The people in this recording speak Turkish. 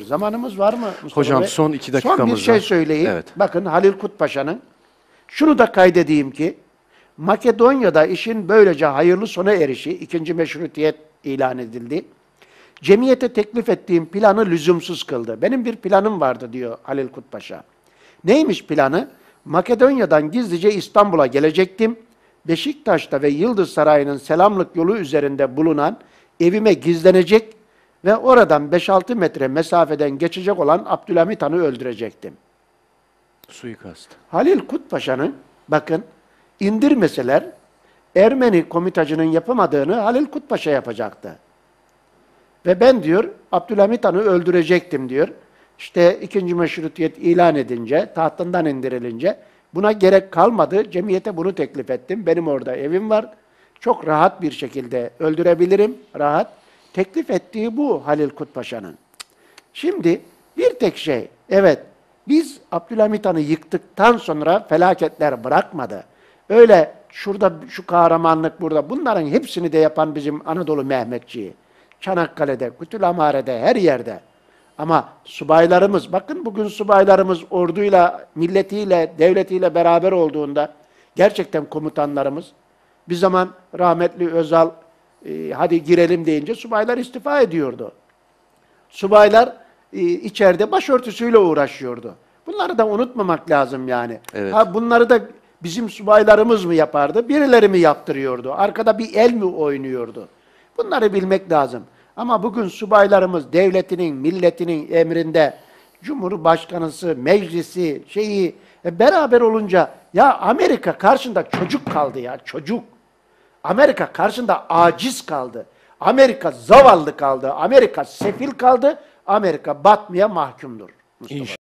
bir zamanımız var mı Mustafa Hocam Bey? Son 2 dakikamız var. Son bir şey söyleyeyim. Evet. Bakın Halil Kut Paşa'nın, şunu da kaydedeyim ki, Makedonya'da işin böylece hayırlı sona erişi, 2. meşrutiyet ilan edildi. Cemiyete teklif ettiğim planı lüzumsuz kıldı. Benim bir planım vardı diyor Halil Kut Paşa. Neymiş planı? Makedonya'dan gizlice İstanbul'a gelecektim. Beşiktaş'ta ve Yıldız Sarayı'nın selamlık yolu üzerinde bulunan evime gizlenecek ve oradan 5-6 metre mesafeden geçecek olan Abdülhamit Han'ı öldürecektim. Suikast. Halil Kut Paşa'nın, bakın, indirmeseler Ermeni komitacının yapamadığını Halil Kut Paşa yapacaktı. Ve ben diyor Abdülhamit Han'ı öldürecektim diyor. İşte 2. meşrutiyet ilan edince, tahtından indirilince buna gerek kalmadı. Cemiyete bunu teklif ettim. Benim orada evim var. Çok rahat bir şekilde öldürebilirim. Rahat. Teklif ettiği bu Halil Kut Paşa'nın. Şimdi bir tek şey, evet biz Abdülhamit Han'ı yıktıktan sonra felaketler bırakmadı. Öyle şurada şu kahramanlık burada, bunların hepsini de yapan bizim Anadolu Mehmetçiği. Çanakkale'de, Kütül Amare'de, her yerde. Ama subaylarımız, bakın bugün subaylarımız orduyla, milletiyle, devletiyle beraber olduğunda gerçekten komutanlarımız, bir zaman rahmetli Özal hadi girelim deyince subaylar istifa ediyordu. Subaylar içeride başörtüsüyle uğraşıyordu. Bunları da unutmamak lazım yani. Evet. Ha, bunları da bizim subaylarımız mı yapardı, birileri mi yaptırıyordu, arkada bir el mi oynuyordu? Bunları bilmek lazım. Ama bugün subaylarımız devletinin, milletinin emrinde, Cumhurbaşkanısı, meclisi, şeyi beraber olunca, ya Amerika karşında çocuk kaldı ya, çocuk. Amerika karşında aciz kaldı. Amerika zavallı kaldı. Amerika sefil kaldı. Amerika batmaya mahkumdur. Mustafa.